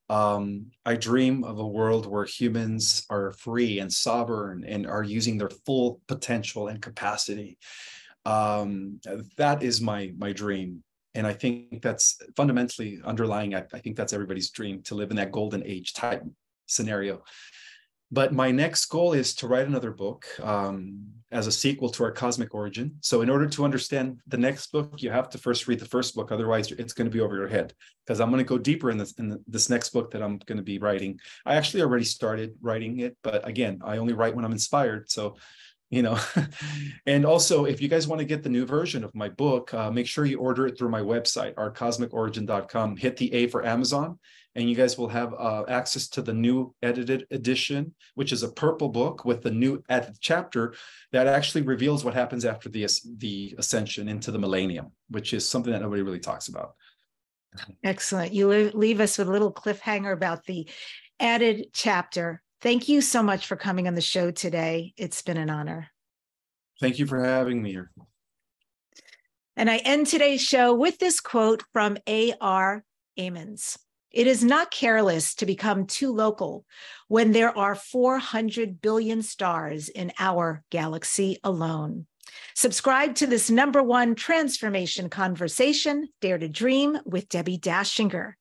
I dream of a world where humans are free and sovereign and are using their full potential and capacity. That is my dream. And I think that's fundamentally underlying, I think that's everybody's dream, to live in that golden age type scenario. But my next goal is to write another book as a sequel to Our Cosmic Origin. So in order to understand the next book, you have to first read the first book. Otherwise, it's going to be over your head, because I'm going to go deeper in this next book that I'm going to be writing. I actually already started writing it, but again, I only write when I'm inspired. So, you know, and also, if you guys want to get the new version of my book, make sure you order it through my website, ourcosmicorigin.com. Hit the A for Amazon, and you guys will have access to the new edited edition, which is a purple book with the new added chapter that actually reveals what happens after the ascension into the millennium, which is something that nobody really talks about. Excellent. You leave us with a little cliffhanger about the added chapter. Thank you so much for coming on the show today. It's been an honor. Thank you for having me here. And I end today's show with this quote from A.R. Amons. It is not careless to become too local when there are 400 billion stars in our galaxy alone. Subscribe to this #1 transformation conversation, Dare to Dream with Debbi Dachinger.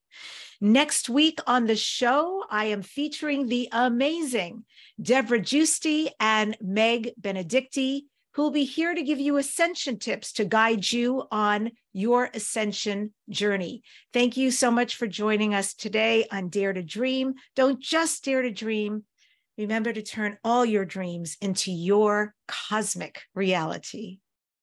Next week on the show, I am featuring the amazing Deborah Giusti and Meg Benedicti, who will be here to give you ascension tips to guide you on your ascension journey. Thank you so much for joining us today on Dare to Dream. Don't just dare to dream. Remember to turn all your dreams into your cosmic reality.